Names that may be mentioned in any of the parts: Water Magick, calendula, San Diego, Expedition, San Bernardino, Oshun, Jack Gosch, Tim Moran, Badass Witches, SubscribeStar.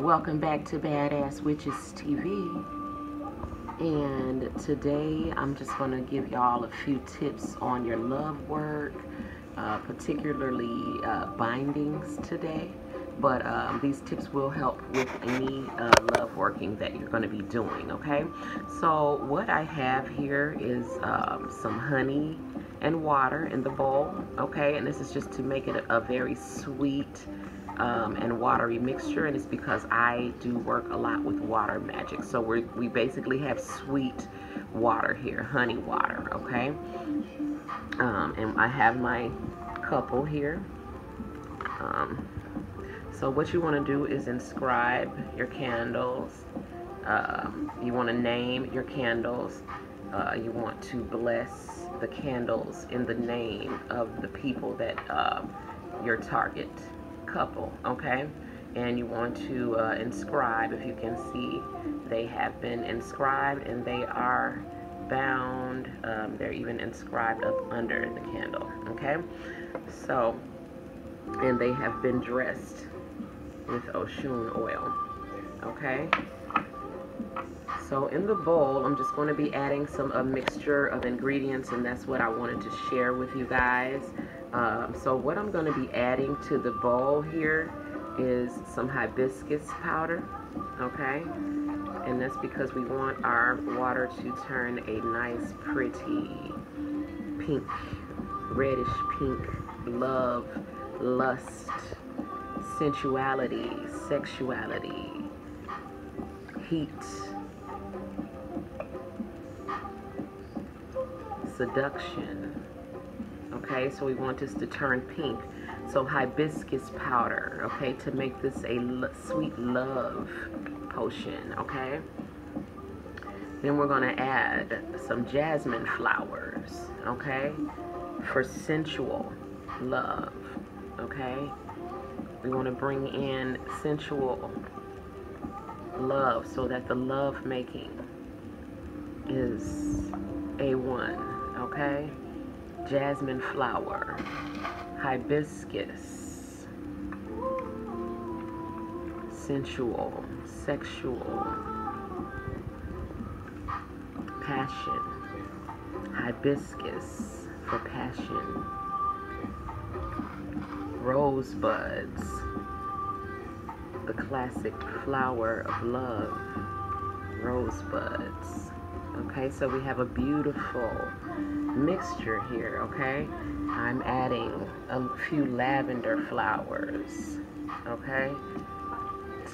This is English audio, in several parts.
Welcome back to Badass Witches TV, and today I'm just going to give y'all a few tips on your love work, particularly bindings today, but these tips will help with any love working that you're going to be doing, okay? So what I have here is some honey and water in the bowl, okay, and this is just to make it a very sweet and watery mixture, and it's because I do work a lot with water magic. So we basically have sweet water here, honey water, okay? And I have my couple here. So what you want to do is inscribe your candles. You want to name your candles. You want to bless the candles in the name of the people that your target couple, okay? And you want to inscribe, if you can see, they have been inscribed and they are bound. They're even inscribed up under the candle, okay? So, and they have been dressed with Oshun oil, okay? So in the bowl, I'm just going to be adding a mixture of ingredients, and that's what I wanted to share with you guys. So what I'm going to be adding to the bowl here is some hibiscus powder, okay? And that's because we want our water to turn a nice, pretty pink, reddish pink, love, lust, sensuality, sexuality, heat, seduction, okay? So we want this to turn pink, so hibiscus powder, okay, to make this a sweet love potion, okay? Then we're going to add some jasmine flowers, okay, for sensual love, okay? We want to bring in sensual love so that the love making is A1. Okay, jasmine flower, hibiscus, sensual, sexual, passion, hibiscus for passion, rosebuds, the classic flower of love, rosebuds. Okay, so we have a beautiful mixture here, okay? I'm adding a few lavender flowers, okay?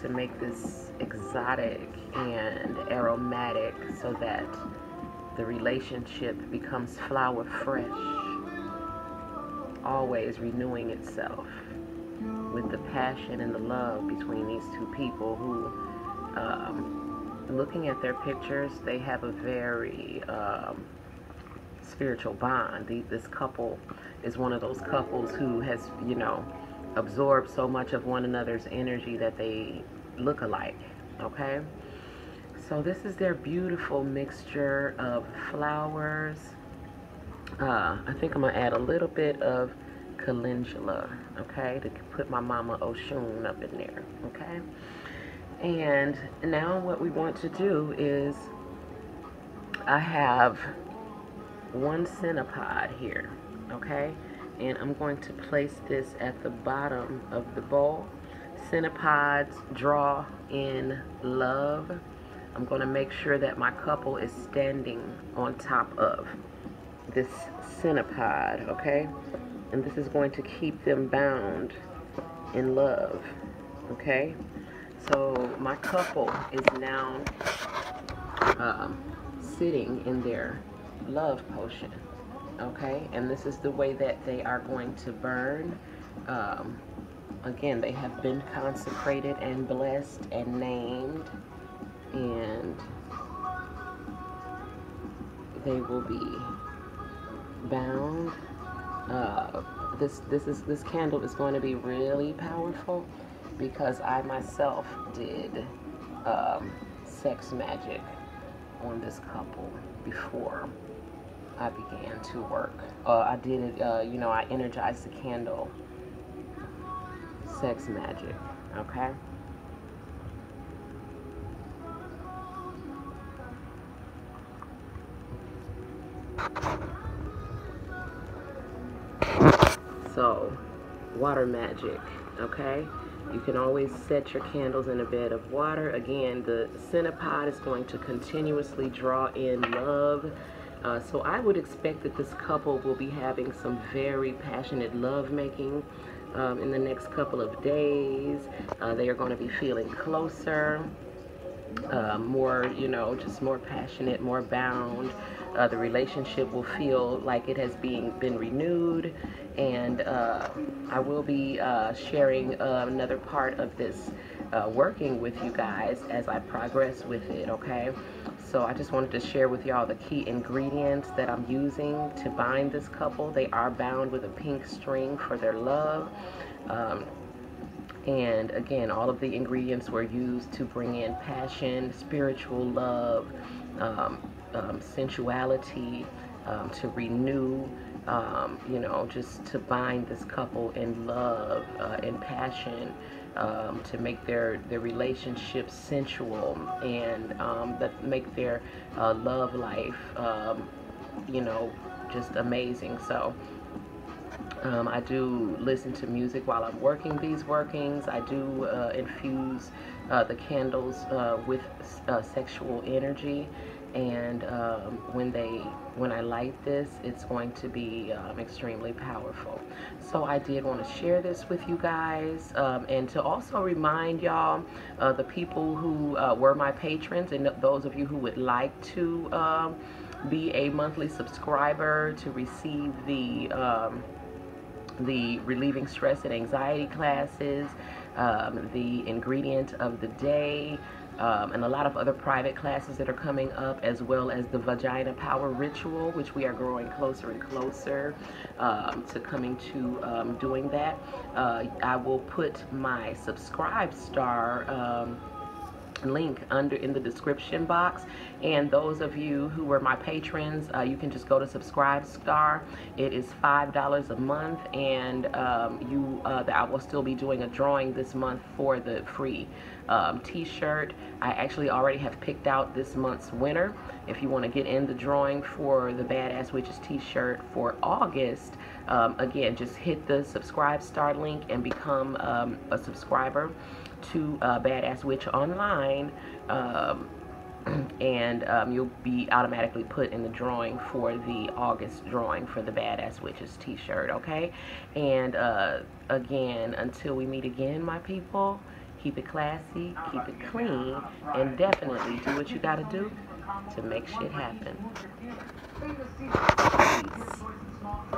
To make this exotic and aromatic so that the relationship becomes flower fresh, always renewing itself with the passion and the love between these two people who, looking at their pictures, they have a very spiritual bond. This couple is one of those couples who has, you know, absorbed so much of one another's energy that they look alike, okay? So this is their beautiful mixture of flowers. I think I'm going to add a little bit of calendula, okay, to put my mama Oshun up in there, okay? And now what we want to do is, I have one centipod here, okay? And I'm going to place this at the bottom of the bowl. Centipods draw in love. I'm going to make sure that my couple is standing on top of this centipod, okay? And this is going to keep them bound in love, okay? So my couple is now sitting in their love potion, okay? And this is the way that they are going to burn. Again, they have been consecrated and blessed and named, and they will be bound. This candle is going to be really powerful, because I myself did sex magic on this couple before I began to work. I did it, you know, I energized the candle, sex magic, okay? So, water magic, okay? You can always set your candles in a bed of water. Again, the centipod is going to continuously draw in love. So I would expect that this couple will be having some very passionate lovemaking in the next couple of days. They are going to be feeling closer, more, you know, just more passionate, more bound. The relationship will feel like it has been renewed, and I will be sharing another part of this working with you guys as I progress with it, okay? So I just wanted to share with y'all the key ingredients that I'm using to bind this couple. They are bound with a pink string for their love. And again, all of the ingredients were used to bring in passion, spiritual love, sensuality, to renew, you know, just to bind this couple in love and passion, to make their relationship sensual, and that make their love life, you know, just amazing. So I do listen to music while I'm working these workings. I do infuse the candles with sexual energy. And when I light this, it's going to be extremely powerful. So I did want to share this with you guys, and to also remind y'all, the people who were my patrons, and those of you who would like to be a monthly subscriber to receive the Relieving Stress and Anxiety classes, the Ingredient of the Day, and a lot of other private classes that are coming up, as well as the Vagina Power Ritual, which we are growing closer and closer to coming to doing that. I will put my Subscribe Star link under in the description box, and those of you who were my patrons, you can just go to Subscribe Star. It is $5 a month, and I will still be doing a drawing this month for the free t-shirt. I actually already have picked out this month's winner. If you want to get in the drawing for the Badass Witches t-shirt for August, again, just hit the Subscribe Star link and become a subscriber to Badass Witch Online, and you'll be automatically put in the drawing for the August drawing for the Badass Witches t-shirt, okay? And again, until we meet again, my people, keep it classy, keep it clean, and definitely do what you gotta do to make shit happen. Peace.